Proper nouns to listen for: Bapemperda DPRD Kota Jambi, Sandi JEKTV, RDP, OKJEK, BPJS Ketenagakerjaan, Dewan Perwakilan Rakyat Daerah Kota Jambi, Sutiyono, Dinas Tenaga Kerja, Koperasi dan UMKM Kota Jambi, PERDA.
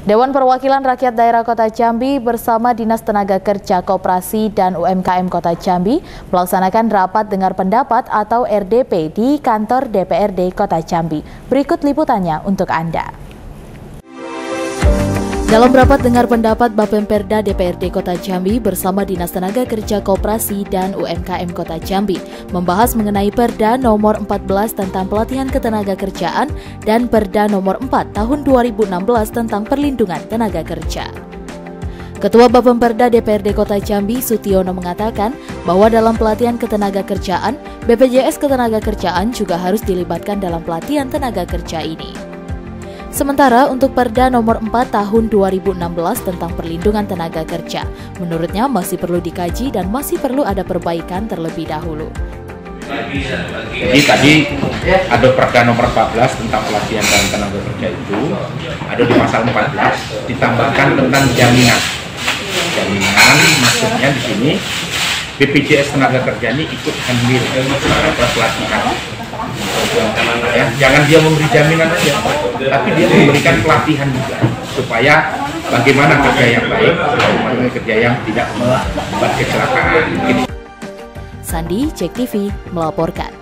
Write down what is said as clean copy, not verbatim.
Dewan Perwakilan Rakyat Daerah Kota Jambi bersama Dinas Tenaga Kerja, Koperasi dan UMKM Kota Jambi melaksanakan rapat dengar pendapat atau RDP di kantor DPRD Kota Jambi. Berikut liputannya untuk Anda. Dalam rapat dengar pendapat Bapemperda DPRD Kota Jambi bersama Dinas Tenaga Kerja, Koperasi dan UMKM Kota Jambi membahas mengenai Perda Nomor 14 tentang Pelatihan Ketenagakerjaan dan Perda Nomor 4 Tahun 2016 tentang Perlindungan Tenaga Kerja. Ketua Bapemperda DPRD Kota Jambi, Sutiyono, mengatakan bahwa dalam pelatihan ketenagakerjaan, BPJS Ketenagakerjaan juga harus dilibatkan dalam pelatihan tenaga kerja ini. Sementara untuk Perda Nomor 4 Tahun 2016 tentang Perlindungan Tenaga Kerja, menurutnya masih perlu dikaji dan masih perlu ada perbaikan terlebih dahulu. Jadi tadi ada Perda Nomor 14 tentang pelatihan dan tenaga kerja itu, ada di pasal 14 ditambahkan tentang jaminan. Jaminan maksudnya di sini BPJS Tenaga Kerja ini ikut hadir dalam pelatihan. Ya, jangan dia memberi jaminan saja, tapi dia memberikan pelatihan juga supaya bagaimana kerja yang baik, bagaimana kerja yang tidak membuat kecelakaan. Sandi JEKTV melaporkan.